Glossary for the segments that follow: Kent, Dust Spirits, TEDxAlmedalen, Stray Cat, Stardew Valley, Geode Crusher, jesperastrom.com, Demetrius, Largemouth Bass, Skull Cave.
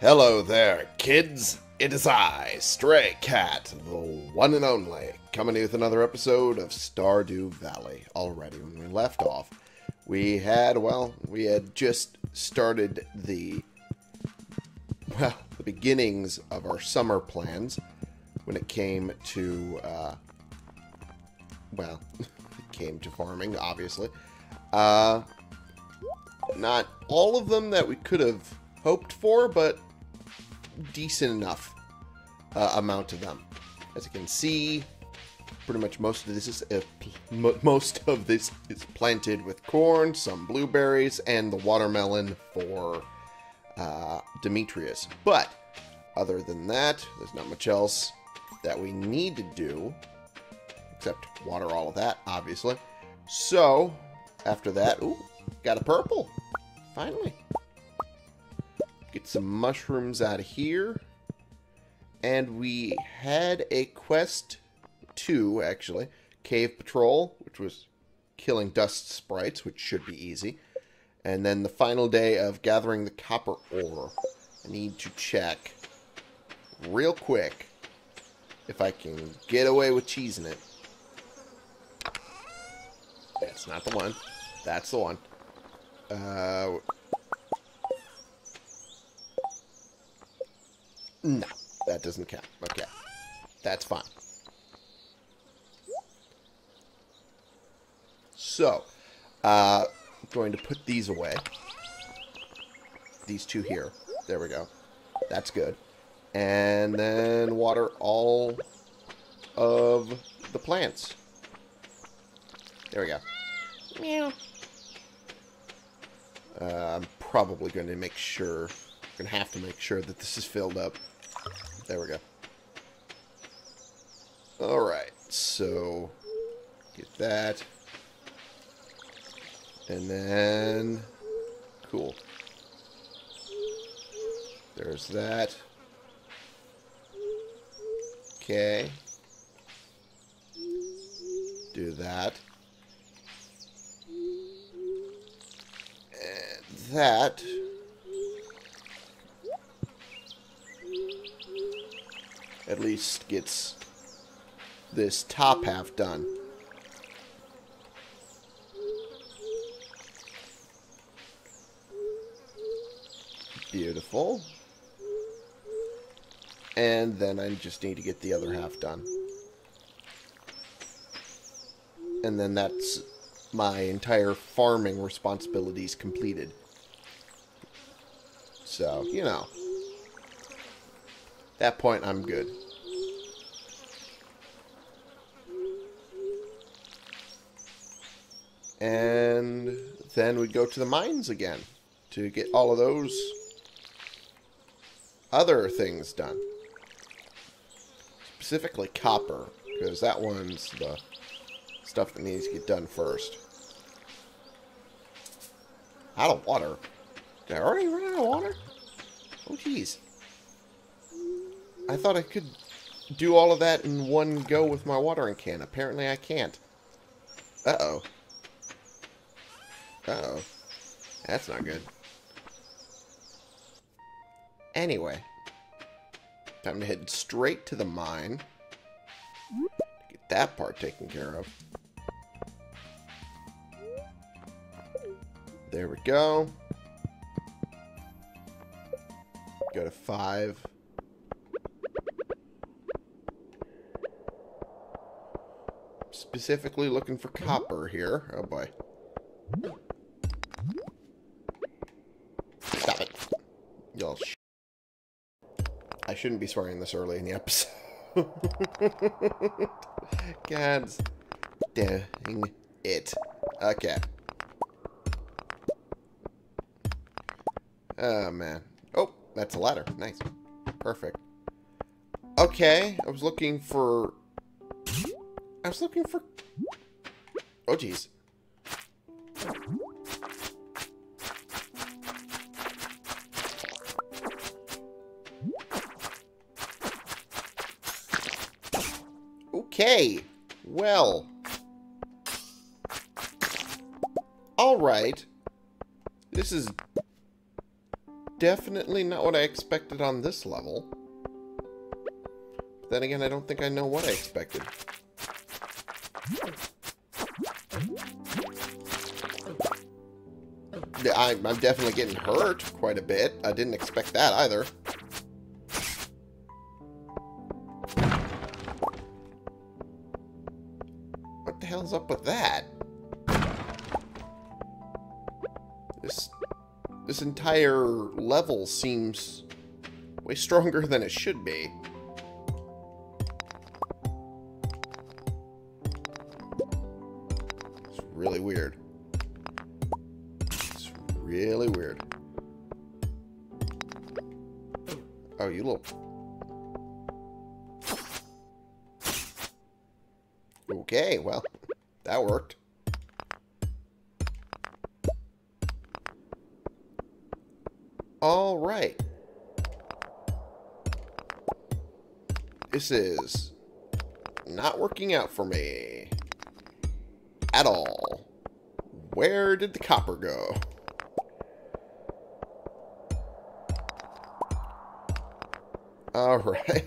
Hello there, kids. It is I, Stray Cat, the one and only, coming with another episode of Stardew Valley. Already, when we left off, we had just started the beginnings of our summer plans when it came to, it came to farming, obviously. Not all of them that we could have hoped for, but decent enough amount to them. As you can see, pretty much most of this is planted with corn, some blueberries, and the watermelon for Demetrius. But other than that, there's not much else that we need to do except water all of that, obviously. So after that, ooh, got a purple finally. Get some mushrooms out of here. And we had a quest to, actually, Cave Patrol, which was killing dust sprites, which should be easy. And then the final day of gathering the copper ore. I need to check real quick if I can get away with cheesing it. That's not the one. That's the one. No, that doesn't count. Okay. That's fine. So, I'm going to put these away. These two here. There we go. That's good. And then water all of the plants. There we go. Meow. I'm probably going to make sure... I'm going to have to make sure that this is filled up. There we go. Alright, so get that. And then, cool. There's that. Okay. Do that. And that. At least gets this top half done. Beautiful. And then I just need to get the other half done. And then that's my entire farming responsibilities completed. So, you know. At that point, I'm good. And then we go to the mines again to get all of those other things done. Specifically copper, because that one's the stuff that needs to get done first. Out of water. Did I already run out of water? Oh, jeez. I thought I could do all of that in one go with my watering can. Apparently I can't. Uh-oh. Uh-oh. That's not good. Anyway. Time to head straight to the mine. Get that part taken care of. There we go. Go to 5. Specifically looking for copper here. Oh boy. Stop it. Y'all I shouldn't be swearing this early in the episode. God dang it. Okay. Oh man. Oh, that's a ladder. Nice. Perfect. Okay, I was looking for... Oh, jeez. Okay. Well. All right. This is definitely not what I expected on this level. But then again, I don't think I know what I expected. I'm definitely getting hurt quite a bit. I didn't expect that either. What the hell's up with that? This entire level seems way stronger than it should be. It's really weird. Really weird. Oh, you little... Okay, well, that worked. All right. This is not working out for me at all. Where did the copper go? Alright.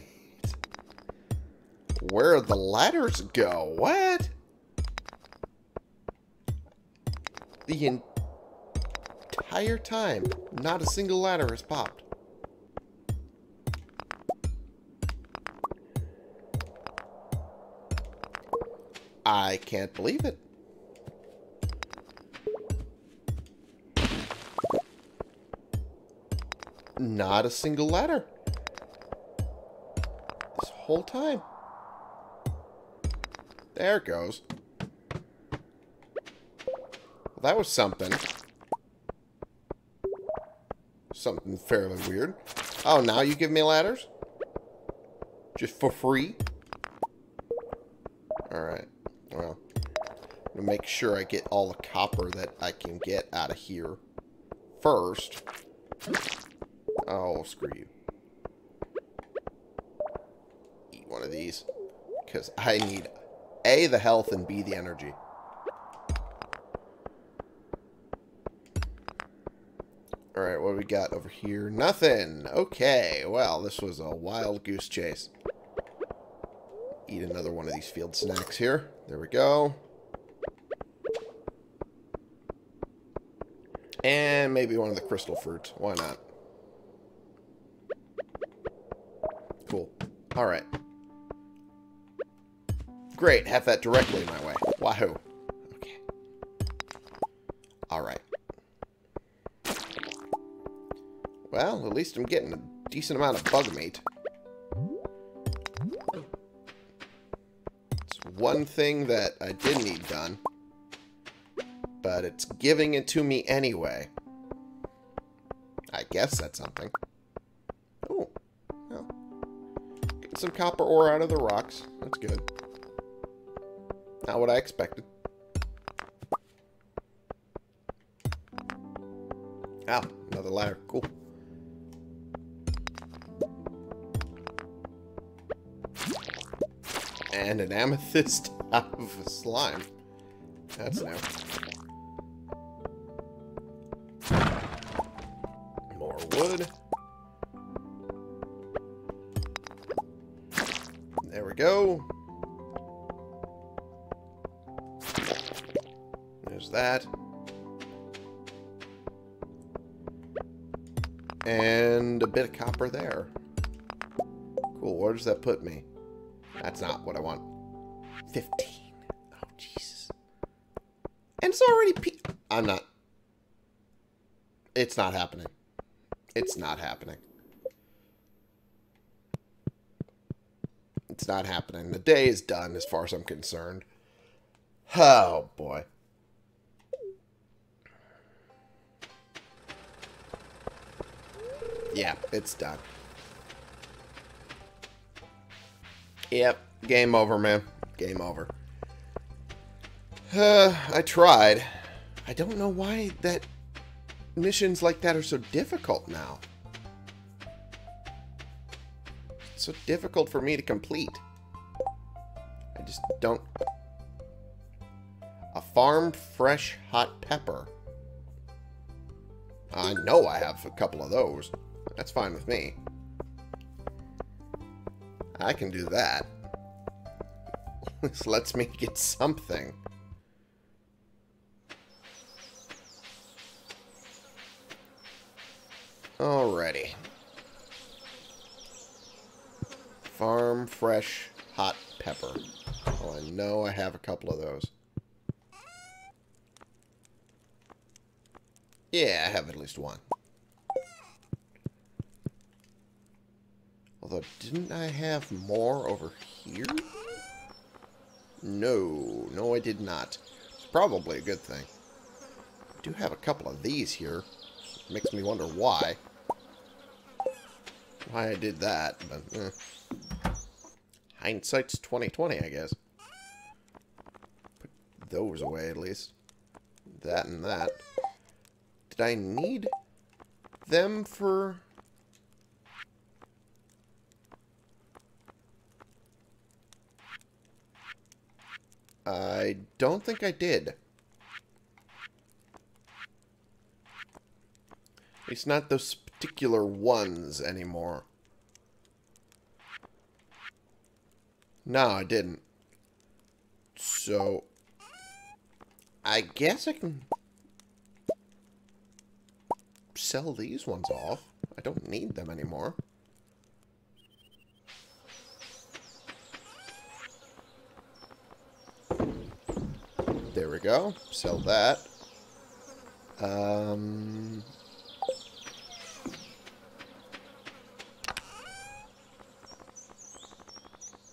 Where the ladders go? What? The entire time, not a single ladder has popped. I can't believe it. Not a single ladder. Whole time. There it goes. Well, that was something. Something fairly weird. Oh, now you give me ladders? Just for free? Alright. Well, I'm gonna make sure I get all the copper that I can get out of here first. Oh, screw you. One of these, because I need A, the health, and B, the energy. Alright, what do we got over here? Nothing! Okay, well, this was a wild goose chase. Eat another one of these field snacks here. There we go. And maybe one of the crystal fruits. Why not? Cool. Alright. Great, have that directly my way. Wahoo. Okay. Alright. Well, at least I'm getting a decent amount of bug meat. It's one thing that I did need done. But it's giving it to me anyway. I guess that's something. Oh. Well. Getting some copper ore out of the rocks. That's good. Not what I expected. Ow, another ladder. Cool. And an amethyst out of a slime. That's new. More wood. There we go. That. And a bit of copper there. Cool, where does that put me? That's not what I want. 15. Oh, Jesus. And it's already I'm not. It's not happening. It's not happening. It's not happening. The day is done as far as I'm concerned. Oh, boy. Yeah, it's done. Yep, game over, man. Game over. I tried. I don't know why that missions like that are so difficult now. It's so difficult for me to complete. I just don't... A farm fresh hot pepper. I know I have a couple of those. That's fine with me. I can do that. This lets me get something. Alrighty. Farm fresh hot pepper. Oh, I know I have a couple of those. Yeah, I have at least one. Although, didn't I have more over here? No. No, I did not. It's probably a good thing. I do have a couple of these here. Makes me wonder why. Why I did that, but... Hindsight's 20/20, I guess. Put those away, at least. That and that. Did I need them for... I don't think I did. At least not those particular ones anymore. No, I didn't. So, I guess I can sell these ones off. I don't need them anymore. There we go. Sell that.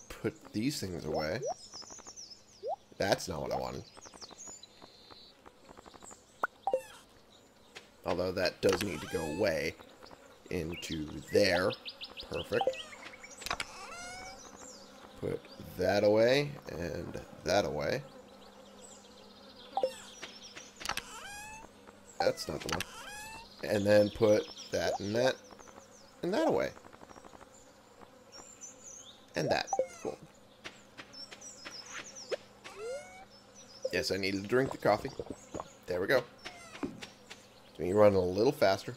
Put these things away. That's not what I wanted. Although that does need to go away into there. Perfect. Put that away and that away. That's not the one. And then put that and that and that away. And that. Cool. Yes, I needed to drink the coffee. There we go. Let me run a little faster.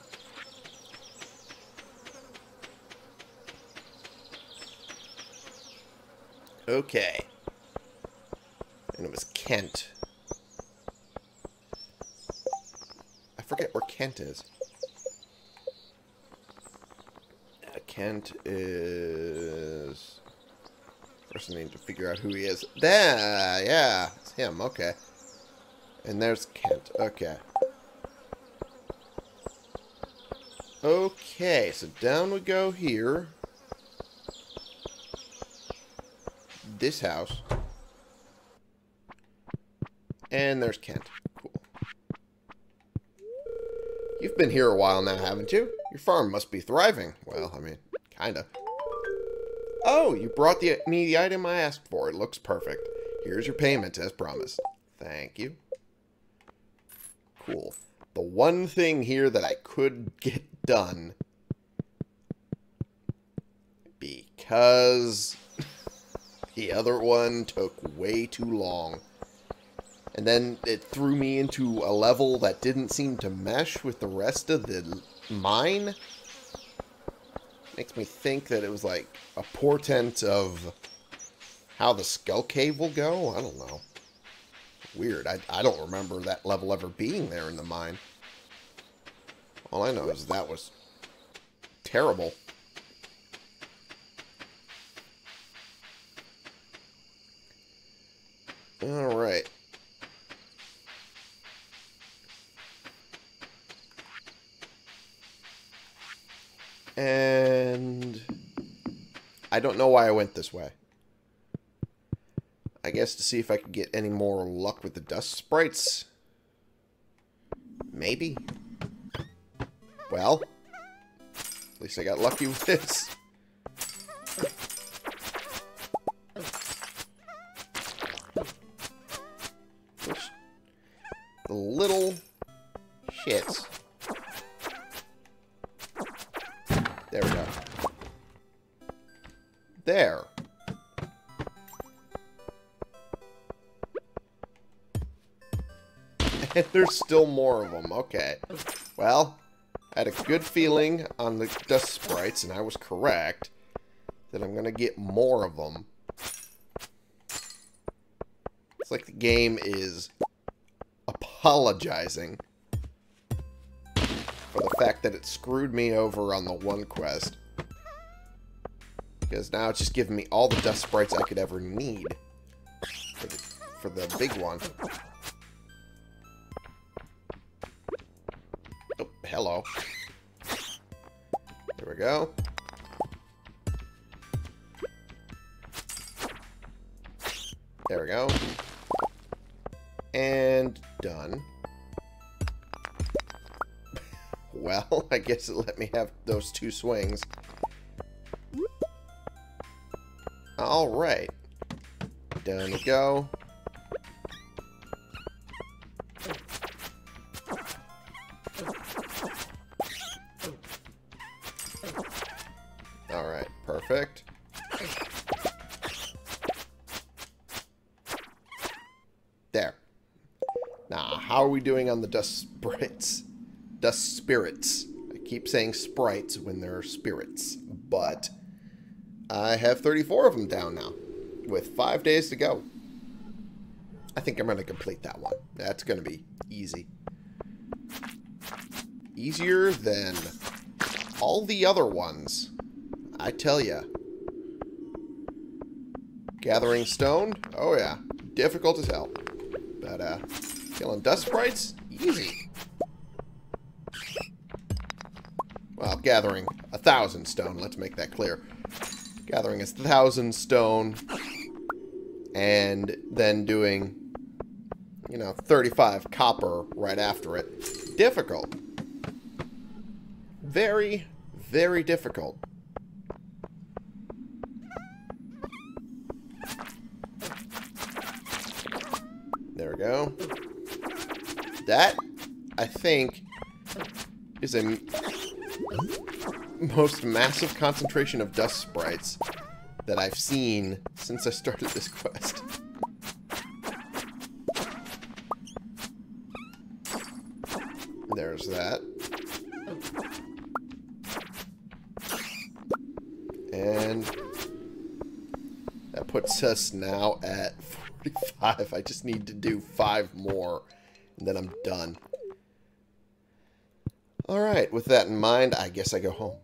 Okay. And it was Kent. I forget where Kent is. Kent is... First I need to figure out who he is. There! Yeah! It's him. Okay. And there's Kent. Okay. Okay, so down we go here. This house. And there's Kent. Cool. You've been here a while now, haven't you? Your farm must be thriving. Well, I mean, kinda. Oh, you brought me the item I asked for. It looks perfect. Here's your payment, as promised. Thank you. Cool. The one thing here that I could get done. Because the other one took way too long. And then it threw me into a level that didn't seem to mesh with the rest of the mine. Makes me think that it was like a portent of how the Skull Cave will go. I don't know. Weird. I don't remember that level ever being there in the mine. All I know is that was terrible. All right. And I don't know why I went this way. I guess to see if I could get any more luck with the dust sprites. Maybe. Well, at least I got lucky with this. Oops. The little shits. There we go. There. And there's still more of them. Okay. Well, I had a good feeling on the dust sprites, and I was correct, that I'm going to get more of them. It's like the game is apologizing for the fact that it screwed me over on the one quest. Because now it's just giving me all the dust sprites I could ever need for the big one. Oh, hello. There we go. There we go. And done. Well, I guess it let me have those two swings. Alright. Down we go. Alright, perfect. There. Now, how are we doing on the dust sprites? Dust spirits. I keep saying sprites when they're spirits, but I have 34 of them down now, with 5 days to go. I think I'm going to complete that one. That's going to be easy. Easier than all the other ones, I tell ya. Gathering stone? Oh yeah. Difficult as hell. But killing dust sprites? Easy. Well, gathering 1,000 stone. Let's make that clear. Gathering 1,000 stone and then doing, you know, 35 copper right after it. Difficult. Very, very difficult. There we go. That, I think, is a most massive concentration of dust sprites that I've seen since I started this quest. There's that. And that puts us now at 45. I just need to do 5 more and then I'm done. Alright, with that in mind, I guess I go home.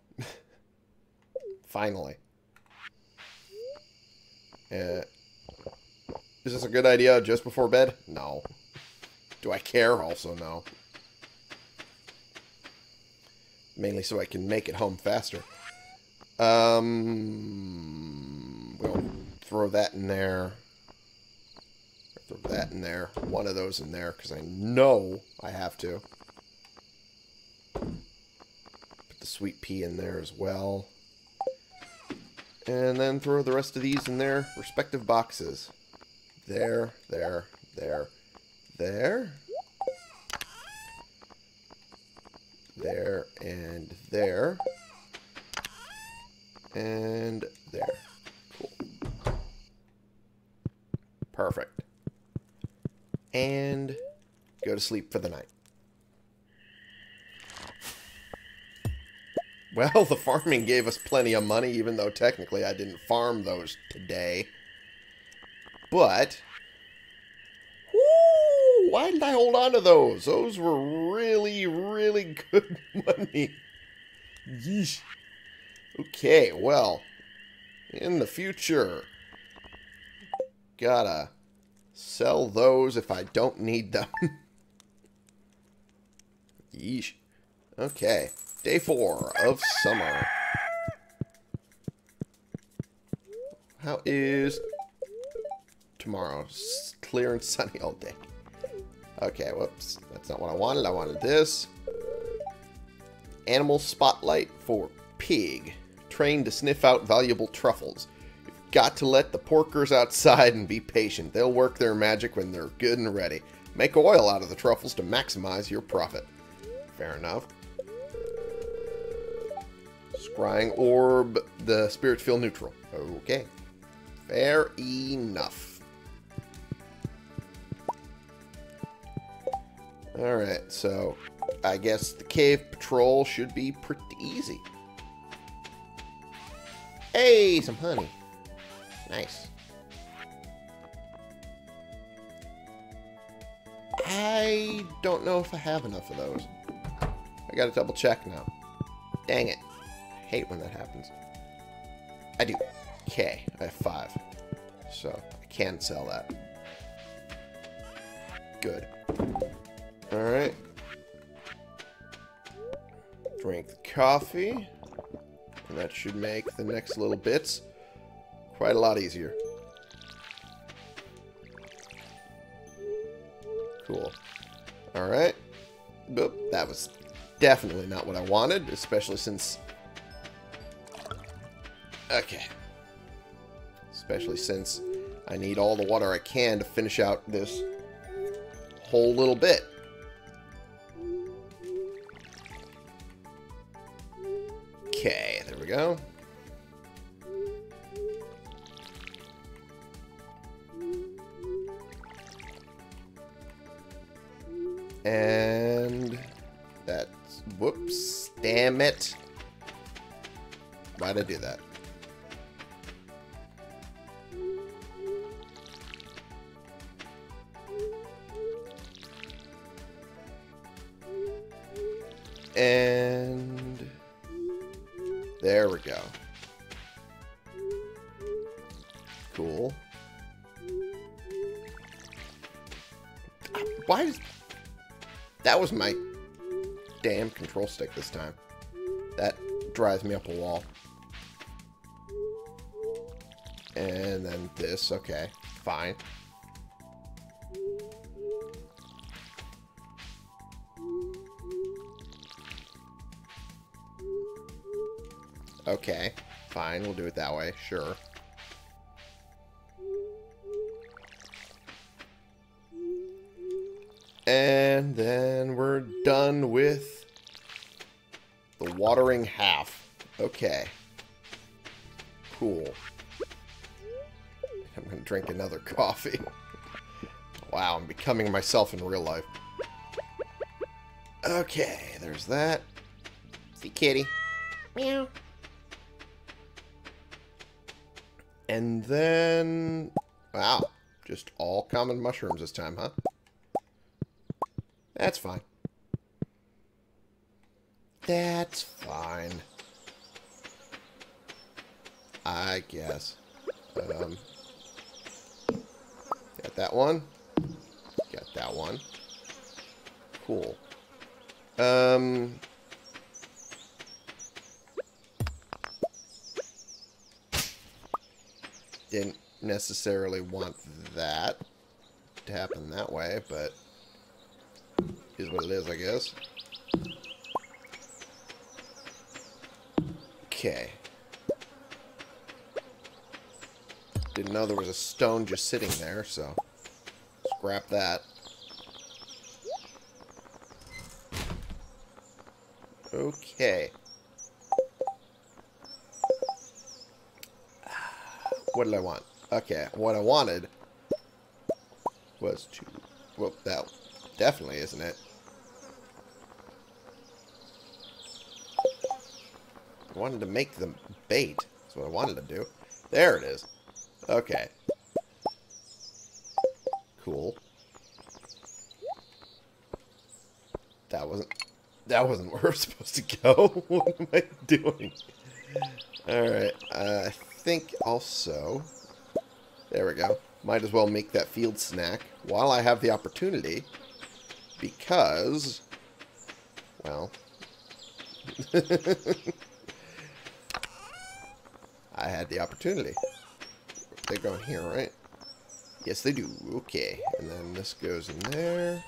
Finally. Is this a good idea just before bed? No. Do I care? Also no. Mainly so I can make it home faster. We'll throw that in there. Throw that in there. One of those in there, because I know I have to. Put the sweet pea in there as well. And then throw the rest of these in their respective boxes. There, there, there, there. There and there. And there. Cool. Perfect. And go to sleep for the night. Well, the farming gave us plenty of money, even though technically I didn't farm those today. But, woo, why did I hold on to those? Those were really, really good money. Yeesh. Okay, well, in the future, gotta sell those if I don't need them. Yeesh. Okay. Day 4 of summer. How is tomorrow? It's clear and sunny all day. Okay, whoops. That's not what I wanted. I wanted this. Animal spotlight for pig. Trained to sniff out valuable truffles. You've got to let the porkers outside and be patient. They'll work their magic when they're good and ready. Make oil out of the truffles to maximize your profit. Fair enough. Scrying orb, the spirits feel neutral. Okay. Fair enough. Alright, so I guess the cave patrol should be pretty easy. Hey, some honey. Nice. I don't know if I have enough of those. I gotta double check now. Dang it. I hate when that happens. I do. Okay, I have 5. So, I can sell that. Good. Alright. Drink the coffee. And that should make the next little bits quite a lot easier. Cool. Alright. Boop. That was definitely not what I wanted, especially since... Okay. Especially since I need all the water I can to finish out this whole little bit. Okay, there we go. And that's... Whoops. Damn it. Why'd I do that? And there we go. Cool. Why is... That was my damn control stick this time. That drives me up a wall. And then this. Okay, fine. Okay, fine, we'll do it that way, sure. And then we're done with the watering half. Okay. Cool. I'm gonna drink another coffee. Wow, I'm becoming myself in real life. Okay, there's that. See, kitty. Meow. And then, wow, just all common mushrooms this time, huh? That's fine. That's fine. I guess. Got that one. Got that one. Cool. Didn't necessarily want that to happen that way, but it is what it is, I guess. Okay. Didn't know there was a stone just sitting there, so scrap that. Okay. What did I want? Okay, what I wanted was to... Well, that definitely isn't it. I wanted to make them bait. That's what I wanted to do. There it is. Okay. Cool. That wasn't where I was supposed to go. What am I doing? Alright, I think also, there we go, might as well make that field snack while I have the opportunity, because, well, I had the opportunity. They go in here, right? Yes, they do. Okay, and then this goes in there.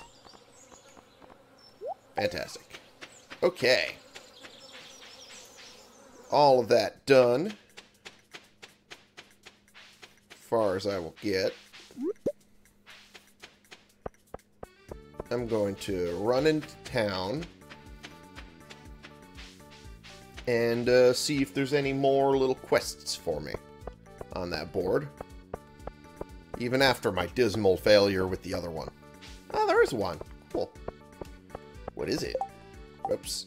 Fantastic. Okay. All of that done. Far as I will get. I'm going to run into town and see if there's any more little quests for me on that board, even after my dismal failure with the other one. Oh, there is one. Cool. What is it? Whoops.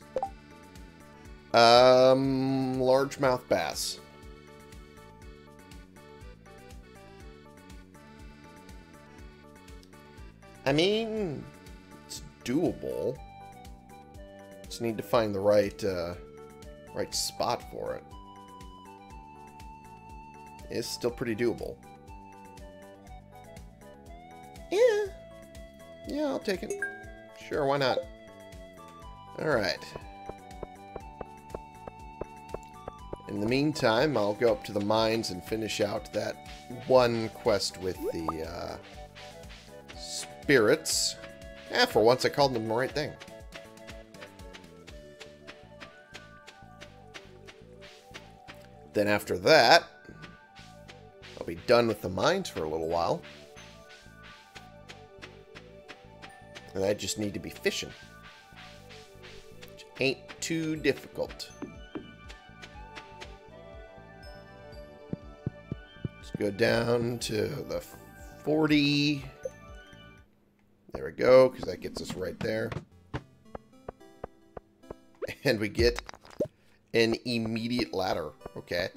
Largemouth bass. I mean, it's doable. Just need to find the right spot for it. It's still pretty doable. Yeah. Yeah, I'll take it. Sure, why not? Alright. In the meantime, I'll go up to the mines and finish out that one quest with the spirits. Ah, for once I called them the right thing. Then after that, I'll be done with the mines for a little while. And I just need to be fishing. Which ain't too difficult. Let's go down to the 40. There we go, because that gets us right there. And we get an immediate ladder. Okay.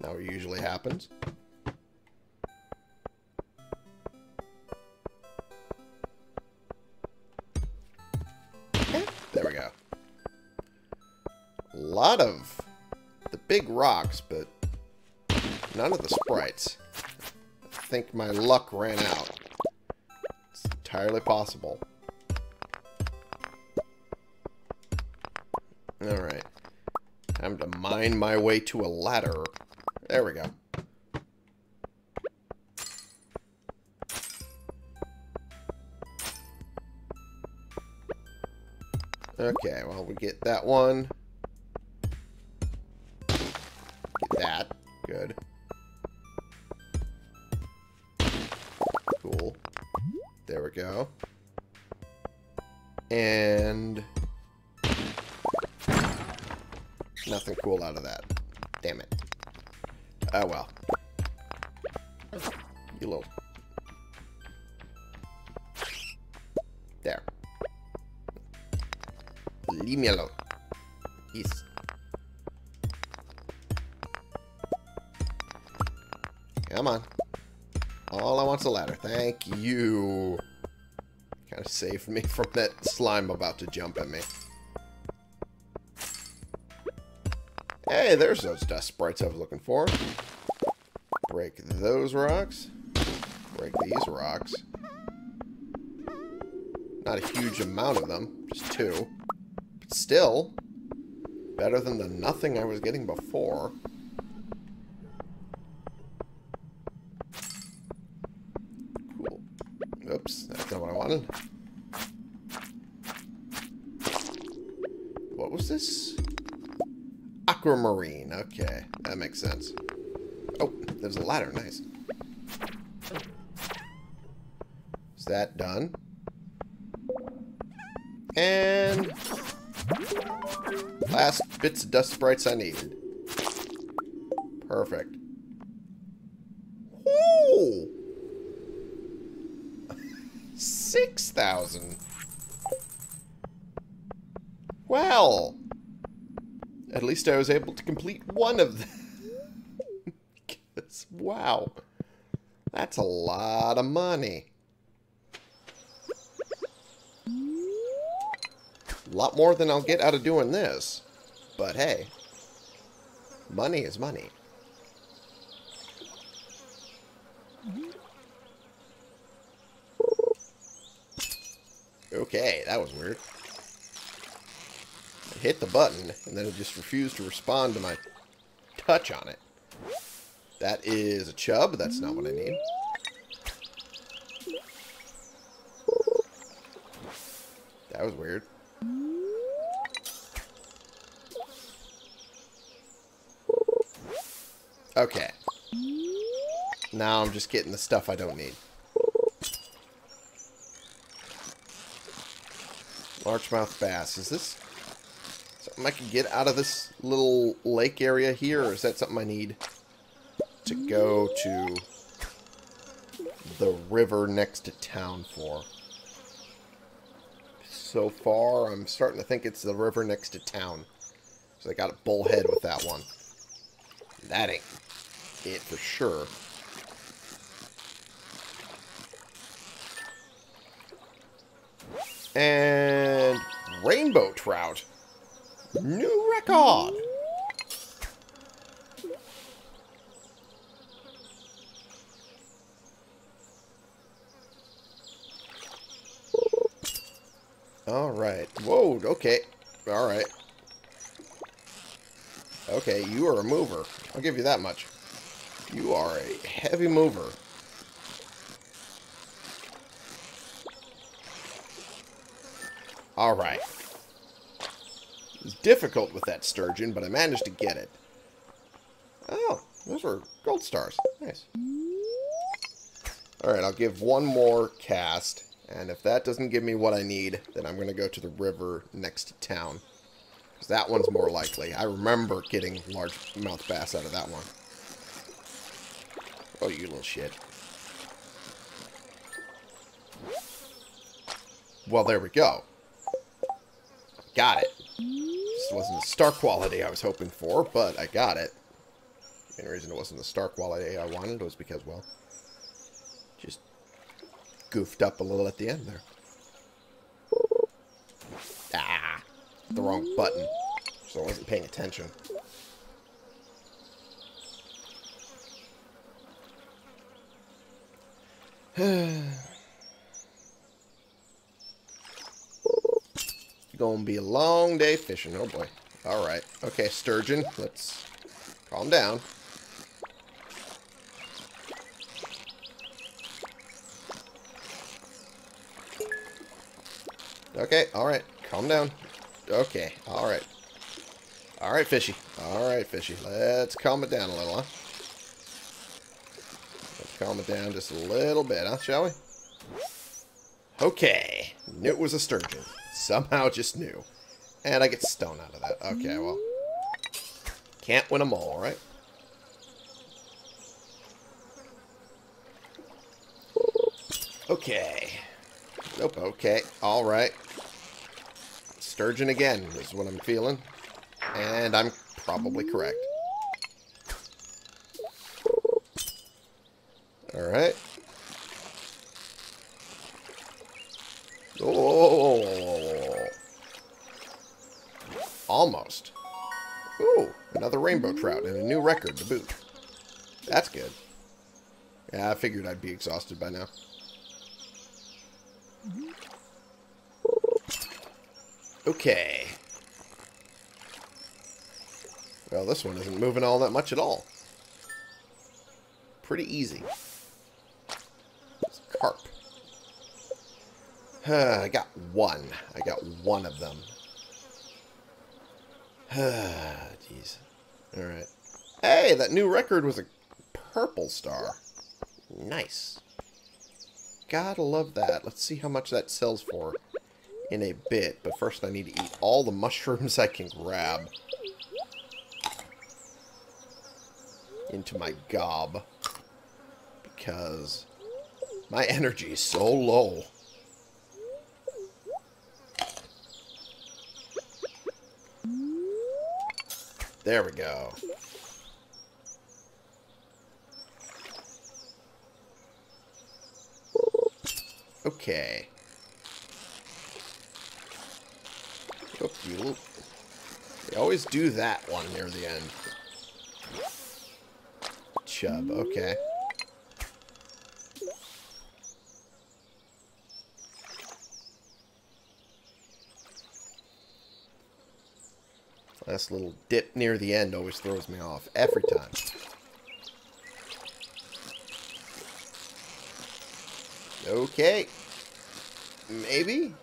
Now it usually happens. Lot of the big rocks, but none of the sprites. I think my luck ran out. It's entirely possible. Alright. Time to mine my way to a ladder. There we go. Okay, well, we get that one. That. Good. Cool. There we go. And nothing cool out of that. Damn it. Oh well. You little. There. Leave me alone. Yes. Come on. All I want's a ladder. Thank you. Kind of saved me from that slime about to jump at me. Hey, there's those dust sprites I was looking for. Break those rocks. Break these rocks. Not a huge amount of them. Just two. But still, better than the nothing I was getting before. Oops, that's not what I wanted. What was this? Aquamarine. Okay, that makes sense. Oh, there's a ladder. Nice. Is that done? And last bits of dust sprites I needed. Perfect. Woo! 6,000. Well, at least I was able to complete one of them. Wow, that's a lot of money. A lot more than I'll get out of doing this, but hey, money is money. Okay, that was weird. I hit the button, and then it just refused to respond to my touch on it. That is a chub. That's not what I need. That was weird. Okay. Now I'm just getting the stuff I don't need. Largemouth bass. Is this something I can get out of this little lake area here? Or is that something I need to go to the river next to town for? so far. I'm starting to think it's the river next to town. So I got a bullhead with that one. That ain't it for sure. And rainbow trout. New record. Alright. Whoa, okay. Alright. Okay, you are a mover. I'll give you that much. You are a heavy mover. Alright. It was difficult with that sturgeon, but I managed to get it. Oh, those were gold stars. Nice. Alright, I'll give one more cast. And if that doesn't give me what I need, then I'm going to go to the river next to town. Because that one's more likely. I remember getting largemouth bass out of that one. Oh, you little shit. Well, there we go. Got it. This wasn't the star quality I was hoping for, but I got it. The only reason it wasn't the star quality I wanted was because, well, just goofed up a little at the end there. Ah, the wrong button. So I wasn't paying attention. Gonna be a long day fishing. Oh boy. Alright. Okay, sturgeon. Let's calm down. Okay, alright. Calm down. Okay, alright. Alright, fishy. Alright, fishy. Let's calm it down a little, huh? Let's calm it down just a little bit, huh? Shall we? Okay. Knew it was a sturgeon. Somehow just knew. And I get stone out of that. Okay, well. Can't win them all, right? Okay. Nope, okay. Alright. Sturgeon again is what I'm feeling. And I'm probably correct. Alright. Oh. Almost. Ooh, another rainbow trout and a new record to boot. That's good. Yeah, I figured I'd be exhausted by now. Okay. Well, this one isn't moving all that much at all. Pretty easy. It's carp. I got one. I got one of them. Jeez. Alright. Hey, that new record was a purple star. Nice. Gotta love that. Let's see how much that sells for in a bit. But first I need to eat all the mushrooms I can grab. Into my gob. Because my energy is so low. There we go. Okay. They always do that one near the end. Chub, okay. This little dip near the end always throws me off every time. Okay. Maybe?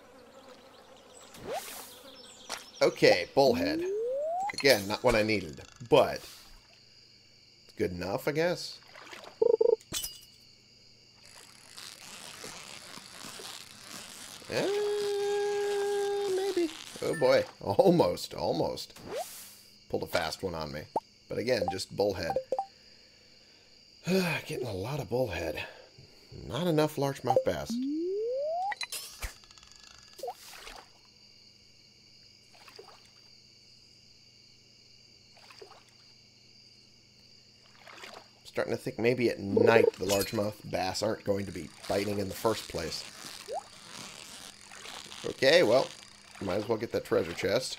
Okay, bullhead. Again, not what I needed, but it's good enough, I guess. Oh boy, almost, almost. Pulled a fast one on me. But again, just bullhead. Getting a lot of bullhead. Not enough largemouth bass. Starting to think maybe at night the largemouth bass aren't going to be biting in the first place. Okay, well, might as well get that treasure chest.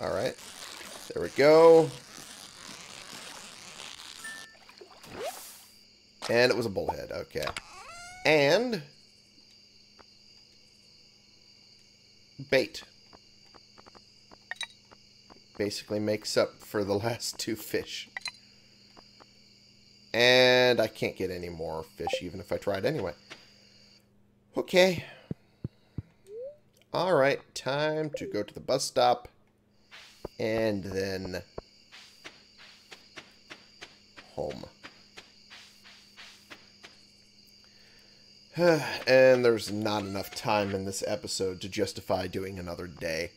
Alright. There we go. And it was a bullhead. Okay. And... bait. Basically makes up for the last two fish. And I can't get any more fish even if I tried anyway. Okay. Alright, time to go to the bus stop. And then... home. And there's not enough time in this episode to justify doing another day.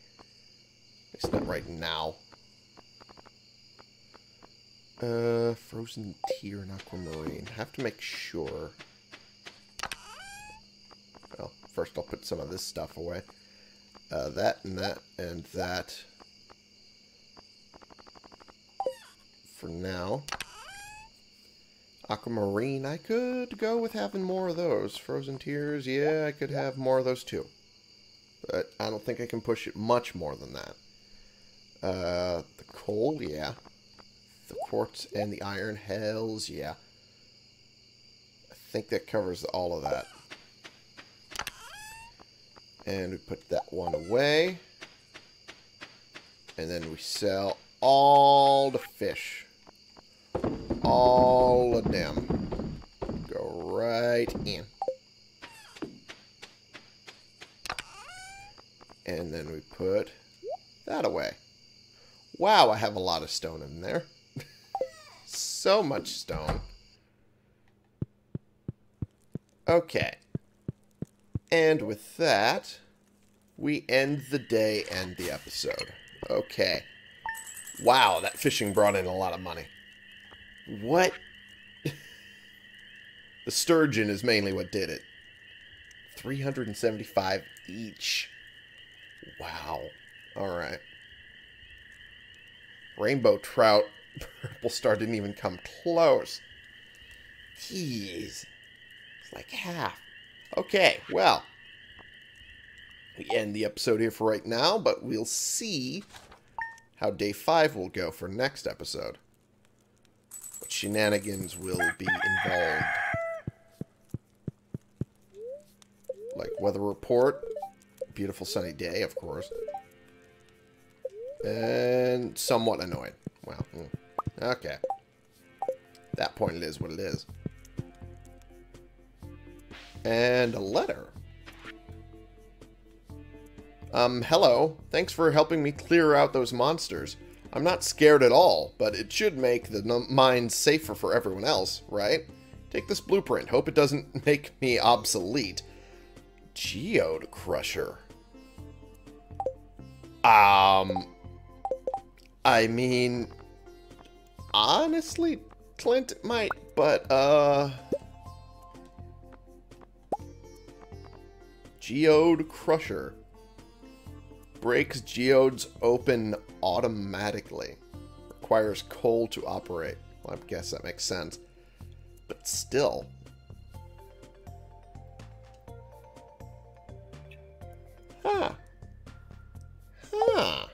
At least not right now. Frozen tea and aquamarine. Have to make sure. Well, first I'll put some of this stuff away. That and that and that. For now. Aquamarine, I could go with having more of those. Frozen tears, yeah, I could have more of those too. But I don't think I can push it much more than that. The coal, yeah. The quartz and the iron, hells, yeah. I think that covers all of that. And we put that one away. And then we sell all the fish. All of them. Go right in. And then we put that away. Wow, I have a lot of stone in there. So much stone. Okay. And with that, we end the day and the episode. Okay. Wow, that fishing brought in a lot of money. What? The sturgeon is mainly what did it. 375 each. Wow. Alright. Rainbow trout. Purple star didn't even come close. Jeez. It's like half. Okay, well. We end the episode here for right now, but we'll see how day 5 will go for next episode. What shenanigans will be involved. Like weather report. Beautiful sunny day, of course. And somewhat annoyed. Well, okay. At that point, it is what it is. And a letter. Hello. Thanks for helping me clear out those monsters. I'm not scared at all, but it should make the mine safer for everyone else, right? Take this blueprint. Hope it doesn't make me obsolete. Geode Crusher. I mean, honestly, Clint might, but, Geode Crusher. Breaks geodes open automatically. Requires coal to operate. Well, I guess that makes sense. But still. Huh. Huh.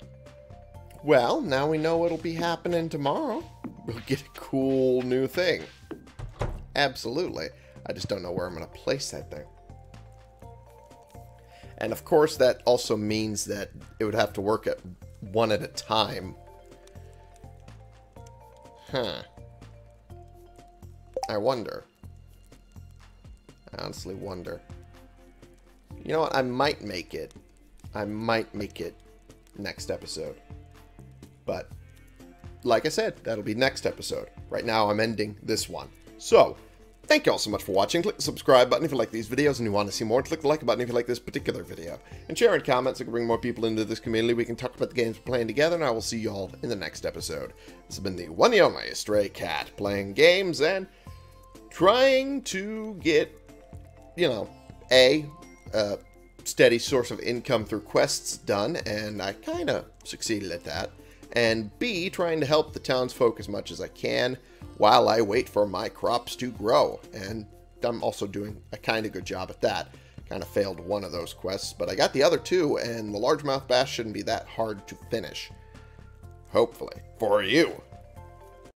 Well, now we know what'll be happening tomorrow. We'll get a cool new thing. Absolutely. I just don't know where I'm going to place that thing. And of course, that also means that it would have to work at one at a time. Huh. I wonder. I honestly wonder. You know what? I might make it. I might make it next episode. But, like I said, that'll be next episode. Right now, I'm ending this one. So... thank you all so much for watching. Click the subscribe button if you like these videos and you want to see more. Click the like button if you like this particular video. And share and comment so we can bring more people into this community. We can talk about the games we're playing together, and I will see you all in the next episode. This has been the one and only Stray Cat, playing games and trying to get, you know, a steady source of income through quests done, and I kind of succeeded at that. and B, trying to help the townsfolk as much as I can while I wait for my crops to grow. And I'm also doing a kind of good job at that. Kind of failed one of those quests, but I got the other two, and the largemouth bass shouldn't be that hard to finish. Hopefully. For you.